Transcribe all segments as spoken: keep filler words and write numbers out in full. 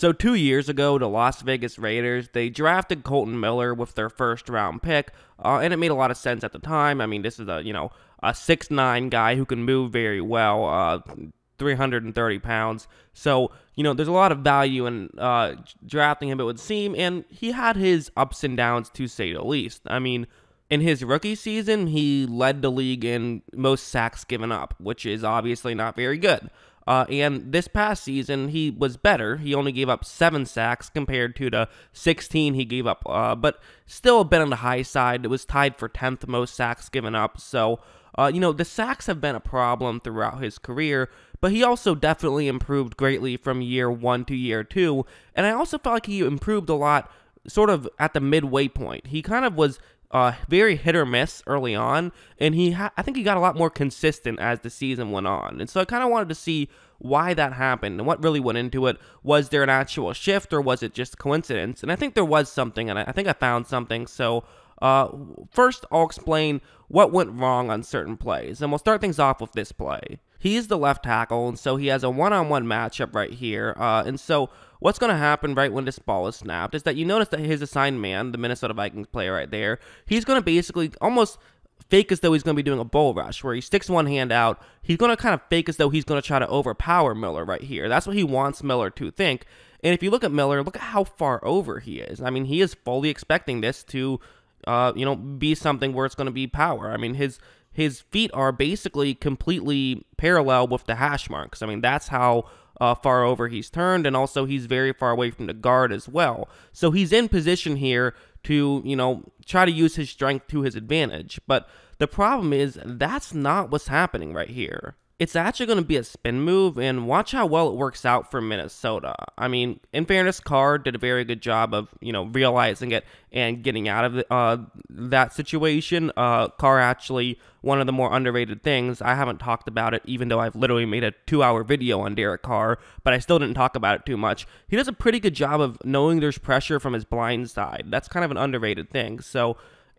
So two years ago, the Las Vegas Raiders, they drafted Kolton Miller with their first round pick, uh, and it made a lot of sense at the time. I mean, this is a, you know, a six nine guy who can move very well, uh, three hundred thirty pounds. So, you know, there's a lot of value in uh, drafting him, it would seem, and he had his ups and downs, to say the least. I mean, in his rookie season, he led the league in most sacks given up, which is obviously not very good. Uh, and this past season, he was better. He only gave up seven sacks compared to the sixteen he gave up, uh, but still a bit on the high side. It was tied for tenth most sacks given up. So, uh, you know, the sacks have been a problem throughout his career, but he also definitely improved greatly from year one to year two. And I also felt like he improved a lot sort of at the midway point. He kind of was Uh, very hit or miss early on, and he ha I think he got a lot more consistent as the season went on. And so I kind of wanted to see why that happened and what really went into it. Was there an actual shift, or was it just coincidence? And I think there was something, and I think I found something. So uh, first, I'll explain what went wrong on certain plays, and we'll start things off with this play. He's the left tackle, and so he has a one-on-one matchup right here, uh, and so what's going to happen right when this ball is snapped is that you notice that his assigned man, the Minnesota Vikings player right there, he's going to basically almost fake as though he's going to be doing a bull rush where he sticks one hand out. He's going to kind of fake as though he's going to try to overpower Miller right here. That's what he wants Miller to think. And if you look at Miller, look at how far over he is. I mean, he is fully expecting this to, uh, you know, be something where it's going to be power. I mean, his his feet are basically completely parallel with the hash marks. I mean, that's how Uh, far over he's turned, and also he's very far away from the guard as well. So he's in position here to, you know, try to use his strength to his advantage. But the problem is that's not what's happening right here. It's actually going to be a spin move, and watch how well it works out for Minnesota. I mean, in fairness, Carr did a very good job of, you know, realizing it and getting out of uh, that situation. Uh, Carr actually, one of the more underrated things, I haven't talked about it, even though I've literally made a two-hour video on Derek Carr, but I still didn't talk about it too much. He does a pretty good job of knowing there's pressure from his blind side. That's kind of an underrated thing, so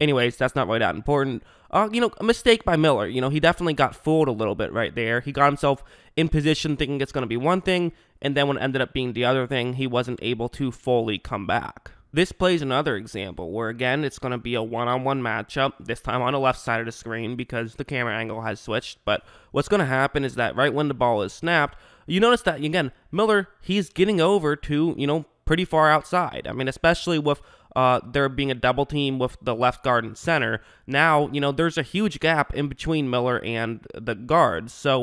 anyways, that's not really that important. Uh, you know, a mistake by Miller. You know, he definitely got fooled a little bit right there. He got himself in position thinking it's going to be one thing, and then when it ended up being the other thing, he wasn't able to fully come back. This plays another example where, again, it's going to be a one-on-one matchup, this time on the left side of the screen because the camera angle has switched. But what's going to happen is that right when the ball is snapped, you notice that, again, Miller, he's getting over to, you know, pretty far outside. I mean, especially with Uh, there being a double team with the left guard and center. Now, you know, there's a huge gap in between Miller and the guards. So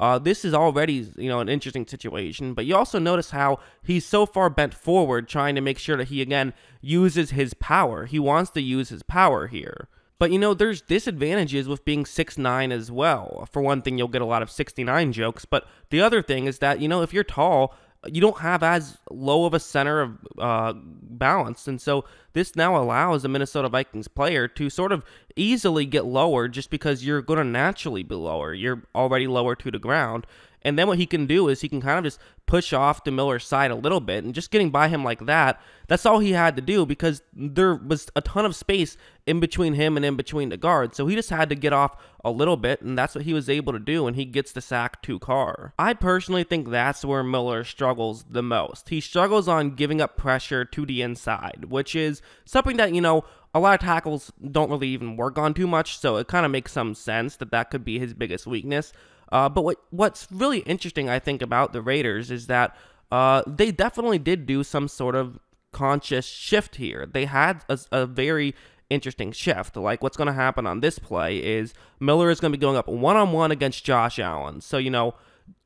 uh, this is already, you know, an interesting situation. But you also notice how he's so far bent forward trying to make sure that he, again, uses his power. He wants to use his power here. But, you know, there's disadvantages with being six nine as well. For one thing, you'll get a lot of sixty-nine jokes. But the other thing is that, you know, if you're tall, you don't have as low of a center of uh, balance, and so this now allows the Minnesota Vikings player to sort of easily get lower just because you're going to naturally be lower. You're already lower to the ground, and then what he can do is he can kind of just push off to Miller's side a little bit, and just getting by him like that, that's all he had to do because there was a ton of space in between him and in between the guard, so he just had to get off a little bit, and that's what he was able to do, and he gets the sack to Carr. I personally think that's where Miller struggles the most. He struggles on giving up pressure to the inside, which is something that, you know, a lot of tackles don't really even work on too much, so it kind of makes some sense that that could be his biggest weakness. Uh, but what what's really interesting, I think, about the Raiders is that uh, they definitely did do some sort of conscious shift here. They had a, a very interesting shift. Like, what's going to happen on this play is Miller is going to be going up one-on-one against Josh Allen. So, you know,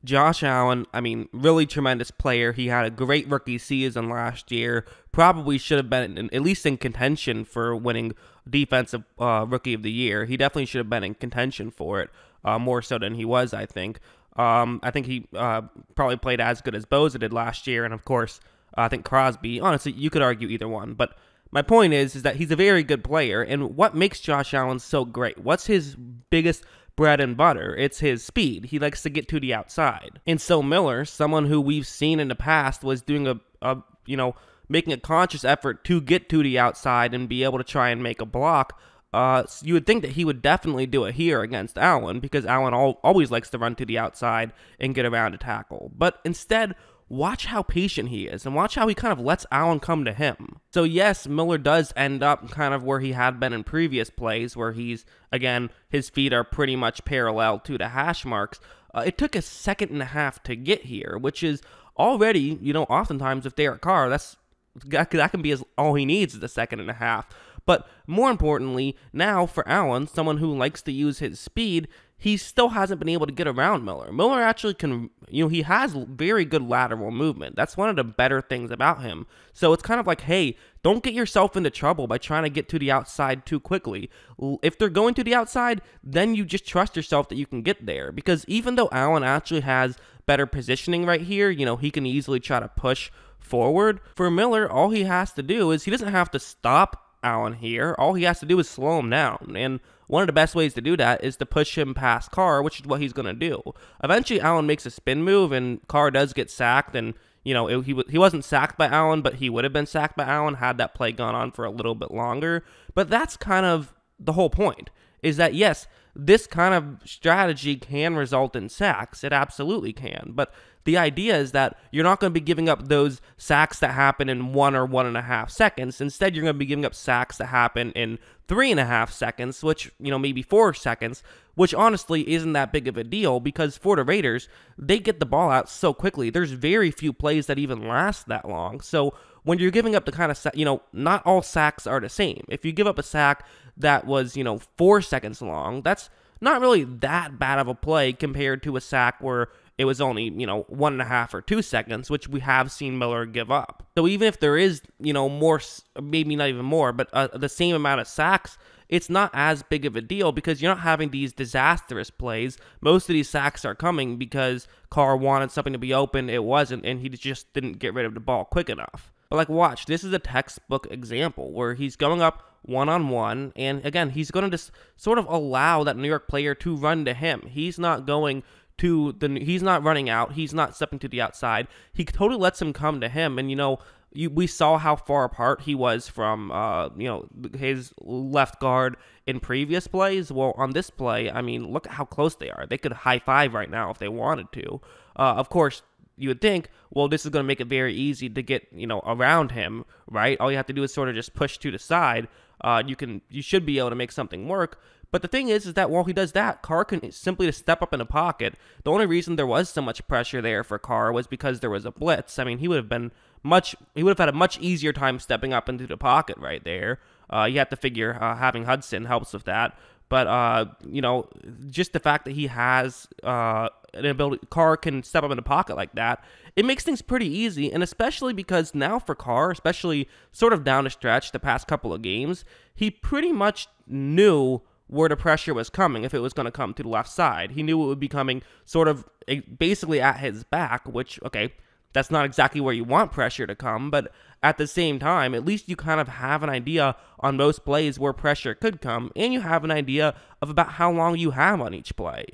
Josh Allen, I mean, really tremendous player. He had a great rookie season last year. Probably should have been in, at least in contention for winning Defensive uh, Rookie of the Year. He definitely should have been in contention for it, uh, more so than he was, I think. Um, I think he uh, probably played as good as Boza did last year, and of course, uh, I think Crosby. Honestly, you could argue either one, but my point is, is that he's a very good player, and what makes Josh Allen so great? What's his biggest bread and butter? It's his speed. He likes to get to the outside. And so Miller, someone who we've seen in the past was doing a, a you know, making a conscious effort to get to the outside and be able to try and make a block, uh, so you would think that he would definitely do it here against Allen because Allen al always likes to run to the outside and get around a tackle. But instead, watch how patient he is and watch how he kind of lets Allen come to him. So yes, Miller does end up kind of where he had been in previous plays, where he's, again, his feet are pretty much parallel to the hash marks. Uh, it took a second and a half to get here, which is already, you know, oftentimes with Derek Carr, that's, that, that can be his, all he needs is a second and a half. But more importantly, now for Allen, someone who likes to use his speed, he still hasn't been able to get around Miller. Miller actually can, you know, he has very good lateral movement. That's one of the better things about him. So it's kind of like, hey, don't get yourself into trouble by trying to get to the outside too quickly. If they're going to the outside, then you just trust yourself that you can get there. Because even though Allen actually has better positioning right here, you know, he can easily try to push forward. For Miller, all he has to do is he doesn't have to stop Allen here. All he has to do is slow him down, and one of the best ways to do that is to push him past Carr, which is what he's going to do. Eventually, Allen makes a spin move, and Carr does get sacked, and, you know, it, he, he wasn't sacked by Allen, but he would have been sacked by Allen had that play gone on for a little bit longer. But that's kind of the whole point, is that, yes, this kind of strategy can result in sacks. It absolutely can, but the idea is that you're not going to be giving up those sacks that happen in one or one and a half seconds. Instead, you're going to be giving up sacks that happen in three and a half seconds, which, you know, maybe four seconds, which honestly isn't that big of a deal because for the Raiders, they get the ball out so quickly. There's very few plays that even last that long. So when you're giving up the kind of, you know, not all sacks are the same. If you give up a sack that was, you know, four seconds long, that's not really that bad of a play compared to a sack where it was only, you know, one and a half or two seconds, which we have seen Miller give up. So even if there is, you know, more, maybe not even more, but uh, the same amount of sacks, it's not as big of a deal because you're not having these disastrous plays. Most of these sacks are coming because Carr wanted something to be open, it wasn't, and he just didn't get rid of the ball quick enough. But like, watch, this is a textbook example where he's going up one-on-one, and again, he's going to just sort of allow that New York player to run to him. He's not going to the, he's not running out, he's not stepping to the outside, he totally lets him come to him, and you know, you, we saw how far apart he was from, uh, you know, his left guard in previous plays. Well, on this play, I mean, look at how close they are. They could high-five right now if they wanted to. Uh, of course, you would think, well, this is going to make it very easy to get, you know, around him, right? All you have to do is sort of just push to the side. Uh, you can, you should be able to make something work. But the thing is, is that while he does that, Carr can simply just step up in the pocket. The only reason there was so much pressure there for Carr was because there was a blitz. I mean, he would have been much, he would have had a much easier time stepping up into the pocket right there. Uh, you have to figure uh, having Hudson helps with that. But, uh, you know, just the fact that he has uh, an ability, Carr can step up in the pocket like that, it makes things pretty easy, and especially because now for Carr, especially sort of down the stretch the past couple of games, he pretty much knew where the pressure was coming, if it was going to come to the left side. He knew it would be coming sort of basically at his back, which, okay, that's not exactly where you want pressure to come, but at the same time, at least you kind of have an idea on most plays where pressure could come, and you have an idea of about how long you have on each play.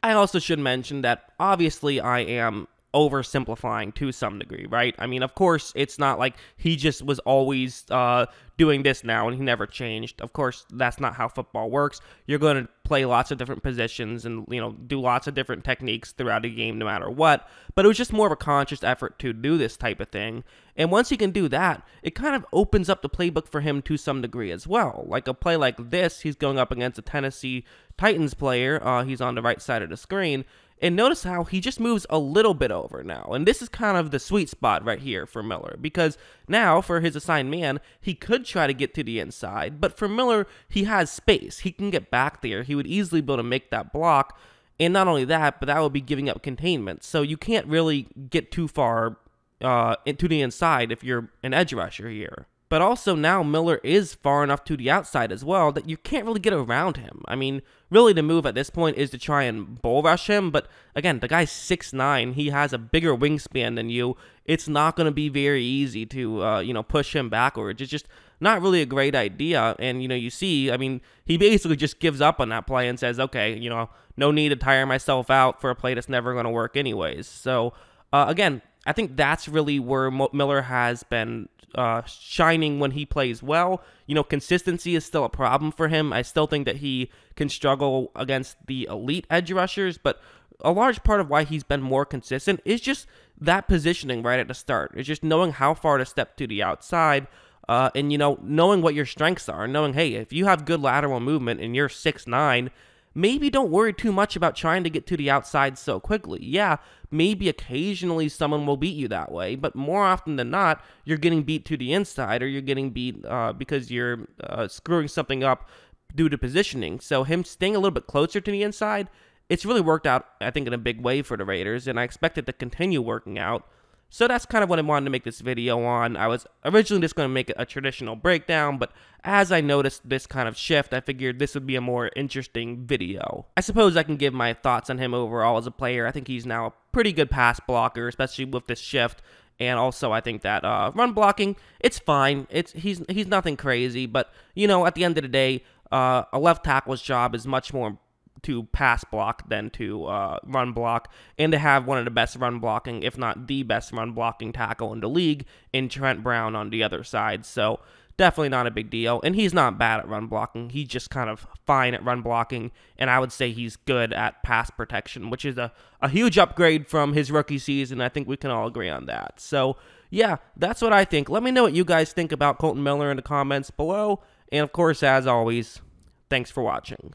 I also should mention that obviously I am oversimplifying to some degree, right? I mean, of course, it's not like he just was always uh, doing this now and he never changed. Of course, that's not how football works. You're going to play lots of different positions and, you know, do lots of different techniques throughout the game no matter what. But it was just more of a conscious effort to do this type of thing. And once he can do that, it kind of opens up the playbook for him to some degree as well. Like a play like this, he's going up against a Tennessee Titans player. Uh, he's on the right side of the screen. And notice how he just moves a little bit over now. And this is kind of the sweet spot right here for Miller. Because now, for his assigned man, he could try to get to the inside. But for Miller, he has space. He can get back there. He would easily be able to make that block. And not only that, but that would be giving up containment. So you can't really get too far uh, to the inside if you're an edge rusher here. But also now Miller is far enough to the outside as well that you can't really get around him. I mean, really the move at this point is to try and bull rush him. But again, the guy's six nine. He has a bigger wingspan than you. It's not going to be very easy to, uh, you know, push him backwards. It's just not really a great idea. And, you know, you see, I mean, he basically just gives up on that play and says, okay, you know, no need to tire myself out for a play that's never going to work anyways. So, uh, again, I think that's really where Mo- Miller has been uh, shining when he plays well. You know, consistency is still a problem for him. I still think that he can struggle against the elite edge rushers, but a large part of why he's been more consistent is just that positioning right at the start. It's just knowing how far to step to the outside, uh, and, you know, knowing what your strengths are, knowing, hey, if you have good lateral movement and you're six nine, maybe don't worry too much about trying to get to the outside so quickly. Yeah, maybe occasionally someone will beat you that way, but more often than not, you're getting beat to the inside, or you're getting beat uh, because you're uh, screwing something up due to positioning. So him staying a little bit closer to the inside, it's really worked out, I think, in a big way for the Raiders, and I expect it to continue working out. So that's kind of what I wanted to make this video on. I was originally just going to make a traditional breakdown, but as I noticed this kind of shift, I figured this would be a more interesting video. I suppose I can give my thoughts on him overall as a player. I think he's now a pretty good pass blocker, especially with this shift. And also, I think that uh, run blocking, it's fine. It's he's he's nothing crazy, but, you know, at the end of the day, uh, a left tackle's job is much more to pass block than to uh, run block, and to have one of the best run blocking, if not the best run blocking tackle in the league in Trent Brown on the other side. So definitely not a big deal, and he's not bad at run blocking. He's just kind of fine at run blocking, and I would say he's good at pass protection, which is a, a huge upgrade from his rookie season. I think we can all agree on that. So yeah, that's what I think. Let me know what you guys think about Kolton Miller in the comments below, and of course, as always, thanks for watching.